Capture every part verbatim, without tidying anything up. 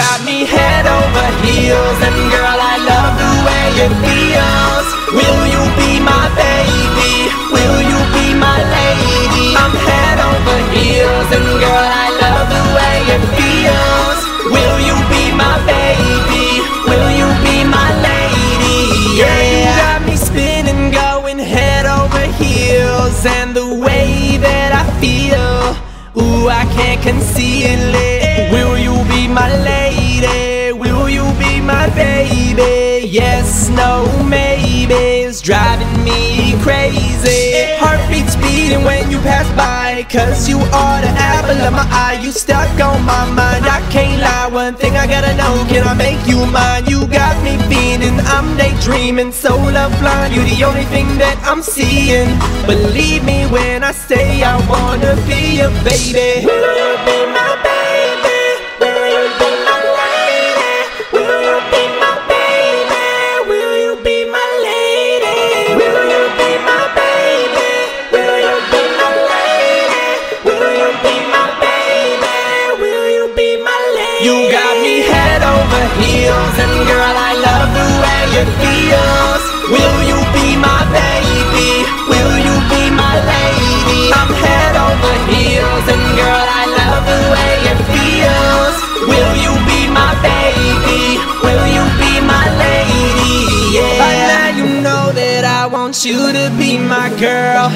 got me head over heels, and girl, I love the way it feels. Will you be my baby? Will you be my lady? I'm head over heels, and girl, I love the way it feels. Will you be my baby? Will you be my lady? Yeah, you got me spinning, going head over heels, and the way that I feel, ooh, I can't conceal it. Will you be my lady? Will you be my baby? Yes, no, maybe. It's driving me crazy. Heartbeat's beating when you pass by, 'cause you are the apple of my eye. You stuck on my mind, I can't lie. One thing I gotta know, can I make you mine? You got me feeling, I'm daydreaming, soul of blind. You're the only thing that I'm seeing. Believe me when I say I wanna be your baby. Will you be my baby? You got me head over heels, and girl, I love the way it feels. Will you be my baby? Will you be my lady? I'm head over heels, and girl, I love the way it feels. Will you be my baby? Will you be my lady? Yeah. By now you know that I want you to be my girl.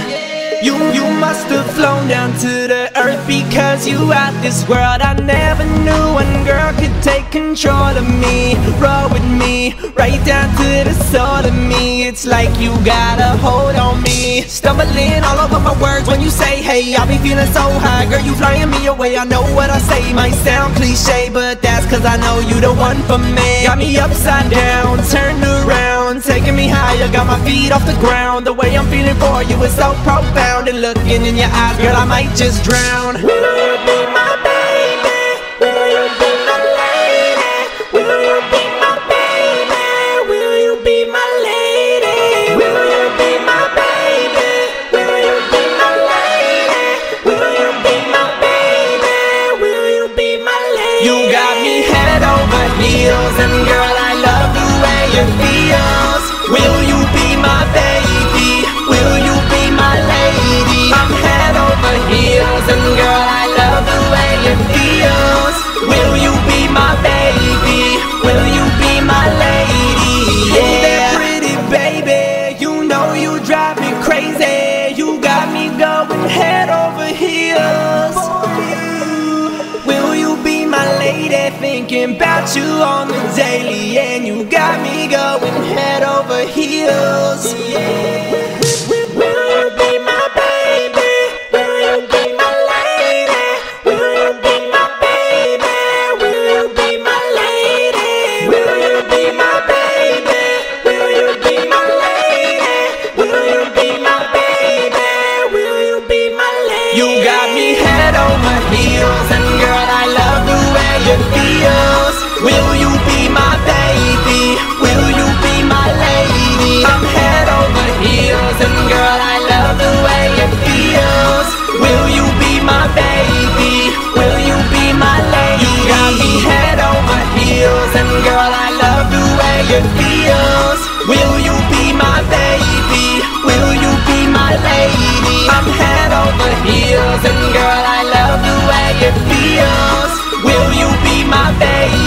You, you must have flown down to the earth, because you out this world. I never knew one girl could take control of me, roll with me, right down to the soul of me. It's like you got a hold on me. Stumbling all over my words when you say, hey, I be feeling so high. Girl, you flying me away, I know what I say might sound cliche, but that's 'cause I know you the one for me. Got me upside down, turned around, taking me higher, got my feet off the ground. The way I'm feeling for you is so profound, and looking in your eyes, girl, I might just drown. Will you be my baby? Will you be my lady? Will you be my baby? Will you be my lady? Will you be my baby? Will you be my lady? Will you be my baby? Will you be my lady? You got me head over heels, and girl, I love the way it feels. Will you be my baby? Will you be my lady? I'm head over heels, and girl, I love the way it feels. Will you be my baby? Will you be my lady? Yeah. Oh, that pretty baby, you know you drive me crazy. You got me going head over heels for you. Will you be my lady? Thinking about you on the daily, and you got me going head over heels. Yeah. Will you be my baby? Will you be my lady? I'm head over heels, and girl, I love the way it feels. Will you be my baby? Will you be my lady? You got me head over heels, and girl, I love the way it feels. Will you be my baby? Will you be my lady? I'm head over heels, and girl, I love the way it feels. Will you be my baby?